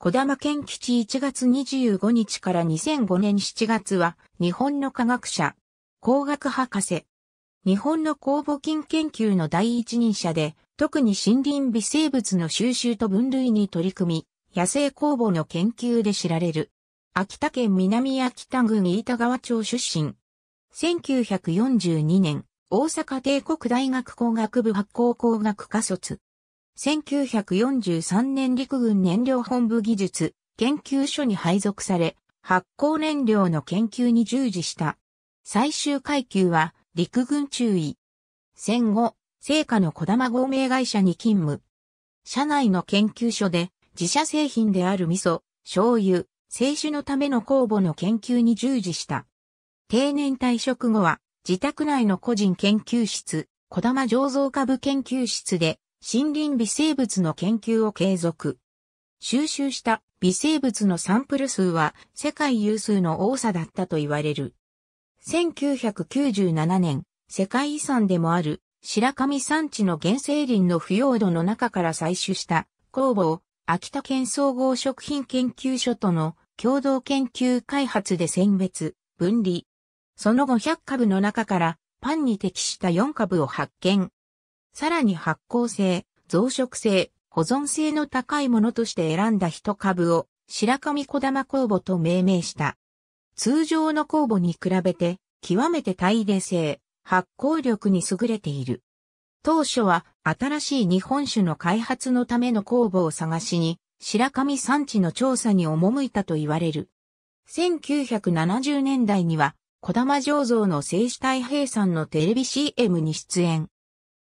児玉賢吉1月25日から2005年7月は、日本の科学者、工学博士。日本の酵母菌研究の第一人者で、特に森林微生物の収集と分類に取り組み、野生酵母の研究で知られる。秋田県南秋田郡飯田川町出身。1942年、大阪帝国大学工学部発酵工学科卒。1943年陸軍燃料本部技術研究所に配属され、発酵燃料の研究に従事した。最終階級は陸軍中尉。戦後、生家の児玉合名会社に勤務。社内の研究所で自社製品である味噌、醤油、清酒のための酵母の研究に従事した。定年退職後は自宅内の個人研究室、児玉醸造科部研究室で、森林微生物の研究を継続。収集した微生物のサンプル数は世界有数の多さだったと言われる。1997年、世界遺産でもある白神山地の原生林の腐葉土の中から採取した酵母を秋田県総合食品研究所との共同研究開発で選別、分離。その後100株の中からパンに適した4株を発見。さらに発酵性、増殖性、保存性の高いものとして選んだ一株を白神児玉酵母と命名した。通常の酵母に比べて極めて耐冷性、発酵力に優れている。当初は新しい日本酒の開発のための酵母を探しに白神山地の調査に赴いたと言われる。1970年代には児玉醸造の清酒太平さんのテレビ CM に出演。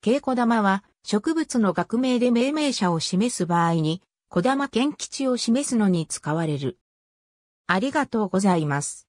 児玉は植物の学名で命名者を示す場合に児玉賢吉を示すのに使われる。ありがとうございます。